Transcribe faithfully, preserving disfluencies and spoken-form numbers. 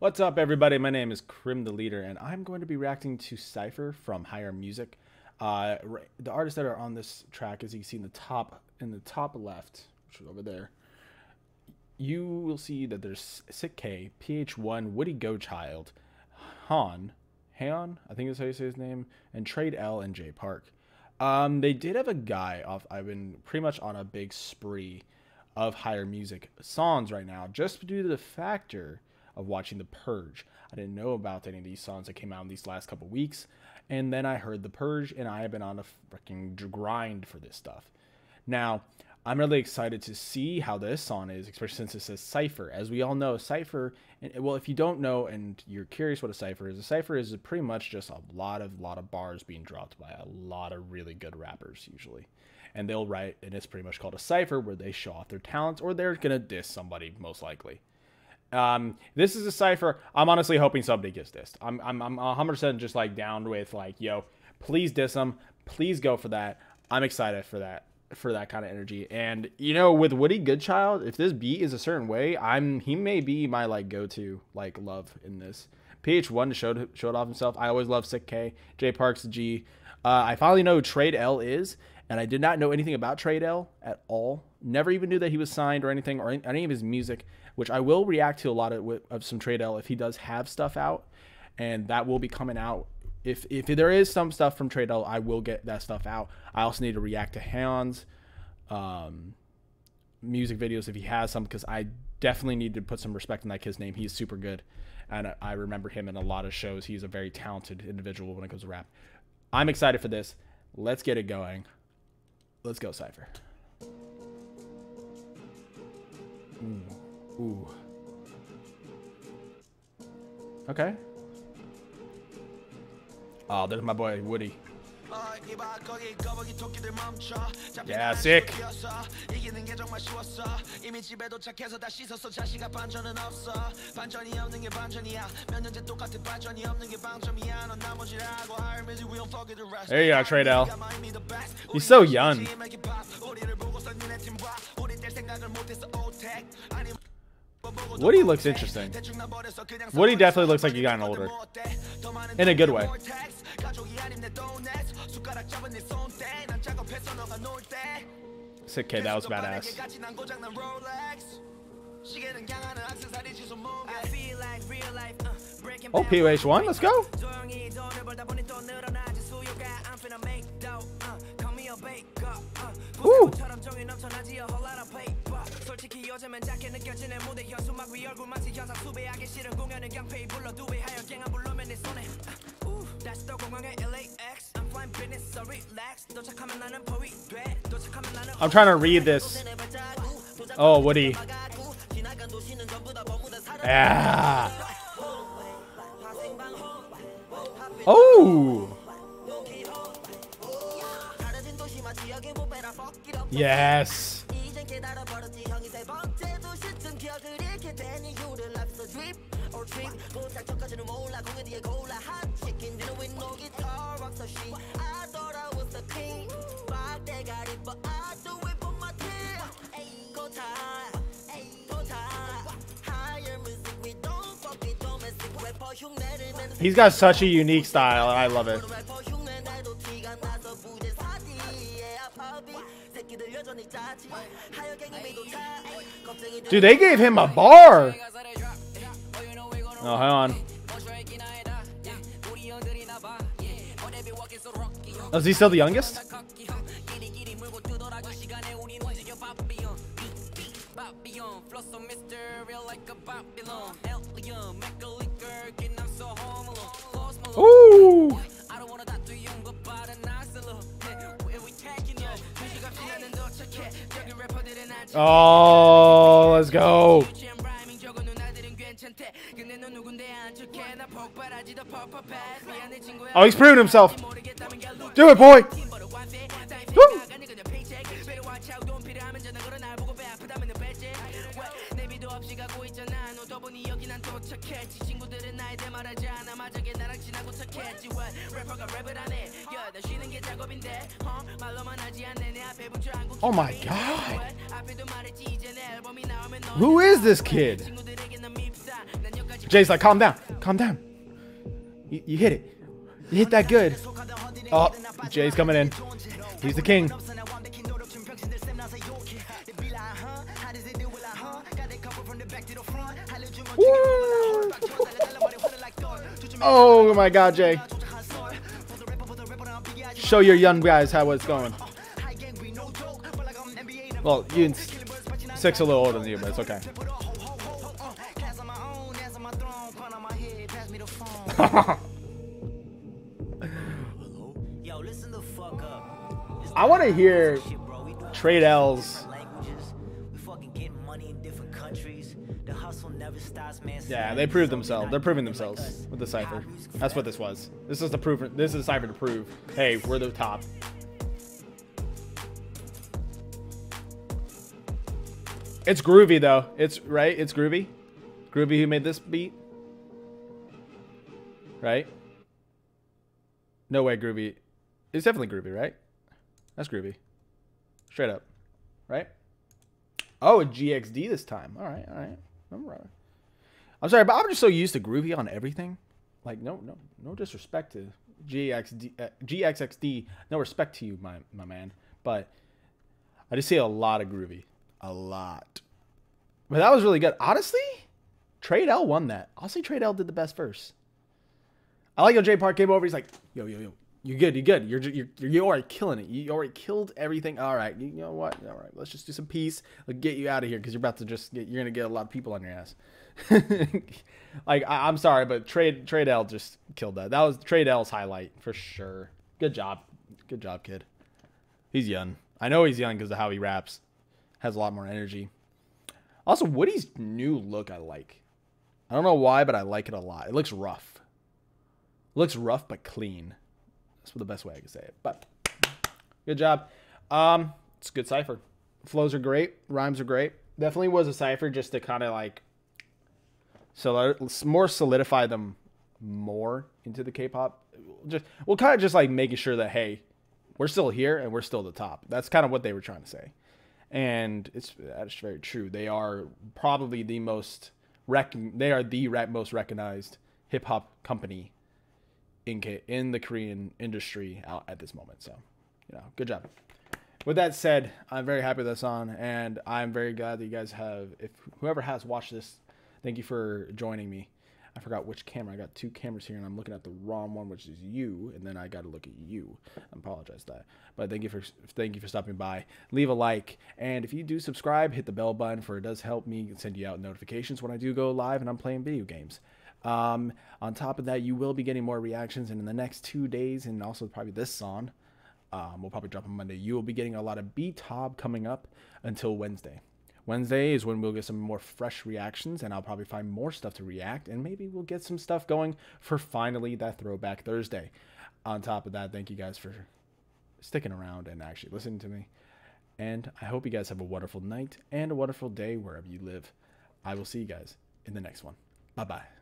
What's up, everybody? My name is Crim the Leader, and I'm going to be reacting to Cypher from Higher Music. Uh, the artists that are on this track, as you can see in the top in the top left, which is over there, you will see that there's Sik-K, P H one, Woodie Gochild, Han, Han, I think that's how you say his name, and Trade L and Jay Park. Um, they did have a guy off. I've been pretty much on a big spree of Higher Music songs right now, just due to the factor of watching The Purge. I didn't know about any of these songs that came out in these last couple weeks, and then I heard The Purge, and I have been on a freaking grind for this stuff. Now, I'm really excited to see how this song is, especially since it says Cypher. As we all know, Cypher, and, well, if you don't know and you're curious what a Cypher is, a Cypher is pretty much just a lot of, lot of bars being dropped by a lot of really good rappers, usually. And they'll write, and it's pretty much called a Cypher, where they show off their talents, or they're going to diss somebody, most likely. Um, this is a Cypher. I'm honestly hoping somebody gets dissed. I'm, I'm, I'm one hundred percent just like down with like, yo, please diss them. Please go for that. I'm excited for that, for that kind of energy. And you know, with Woodie Gochild, if this beat is a certain way, I'm, he may be my like go-to like love in this. P H one showed, showed off himself. I always love Sik-K. Jay Park's G. Uh, I finally know who Trade L is, and I did not know anything about Trade L at all. Never even knew that he was signed or anything, or any of his music, which I will react to a lot of, of some Trade L if he does have stuff out, and that will be coming out. If if there is some stuff from Trade L, I will get that stuff out. I also need to react to Han's um, music videos if he has some, because I definitely need to put some respect in that kid's name. He's super good, and I remember him in a lot of shows. He's a very talented individual when it comes to rap. I'm excited for this. Let's get it going. Let's go, Cypher. Ooh. Ooh. Okay. Oh, there's my boy Woodie. Yeah, sick. There you go, Trade L. He's so young. Woodie looks interesting. Woodie definitely looks like he got older, in a good way. Sik-K, that was badass. Oh, P H one, let's go. Ooh. I'm trying to read this. Oh, Woodie. Yeah. Oh. Yes. He's got such a unique style, and I love it. Dude, they gave him a bar. Oh, hang on. Oh, is he still the youngest? Ooh. Oh, let's go. Oh, he's proving himself. Do it, boy. Woo. Oh my God. Who is this kid? Jay's like, calm down, calm down. You, you hit it. You hit that good. Oh, Jay's coming in. He's the king. Woo. Oh my God, Jay. Show your young guys how it's going. Well, you and Sik's a little older than you, but it's okay. I want to hear Trade L's. Yeah, they proved themselves. They're proving themselves with the Cypher. That's what this was. This is the proof. This is the Cypher to prove, hey, we're the top. It's Groovy though. It's right. It's Groovy. Groovy who made this beat. Right? No way, Groovy. It's definitely Groovy, right? That's Groovy. Straight up. Right? Oh, a G X D this time. All right, all right. I'm right. I'm sorry, but I'm just so used to Groovy on everything. Like, no, no, no disrespect to G X D, uh, G X X D. No respect to you, my my man. But I just see a lot of Groovy, a lot. But that was really good, honestly. Trade L won that. Honestly, Trade L did the best verse. I like how Jay Park came over. He's like, yo, yo, yo, you're good, you're good. You're you're you already killing it. You already killed everything. All right, you know what? All right, let's just do some peace. Let's get you out of here because you're about to just get. You're gonna get a lot of people on your ass. Like, I, I'm sorry, but Trade Trade L just killed that. That was Trade L's highlight for sure. Good job, good job, kid. He's young. I know he's young because of how he raps. Has a lot more energy. Also, Woodie's new look I like. I don't know why, but I like it a lot. It looks rough. It looks rough but clean. That's the best way I can say it. But good job. Um, it's a good cipher. Flows are great. Rhymes are great. Definitely was a cipher just to kind of like. So more solidify them more into the K-pop. Just well, kind of just like making sure that hey, we're still here and we're still the top. That's kind of what they were trying to say, and it's that's very true. They are probably the most rec. They are the most recognized hip hop company in K in the Korean industry out at this moment. So, you know, good job. With that said, I'm very happy with that song, and I'm very glad that you guys have. If whoever has watched this. Thank you for joining me. I forgot which camera. I got two cameras here, and I'm looking at the wrong one, which is you, and then I got to look at you. I apologize for that. But thank you for thank you for stopping by. Leave a like, and if you do subscribe, hit the bell button, for it does help me send you out notifications when I do go live and I'm playing video games. Um, on top of that, you will be getting more reactions, and in the next two days, and also probably this song, um, we'll probably drop on Monday. You will be getting a lot of B-Tob coming up until Wednesday. Wednesday is when we'll get some more fresh reactions, and I'll probably find more stuff to react, and maybe we'll get some stuff going for finally that Throwback Thursday. On top of that, thank you guys for sticking around and actually listening to me. And I hope you guys have a wonderful night and a wonderful day wherever you live. I will see you guys in the next one. Bye-bye.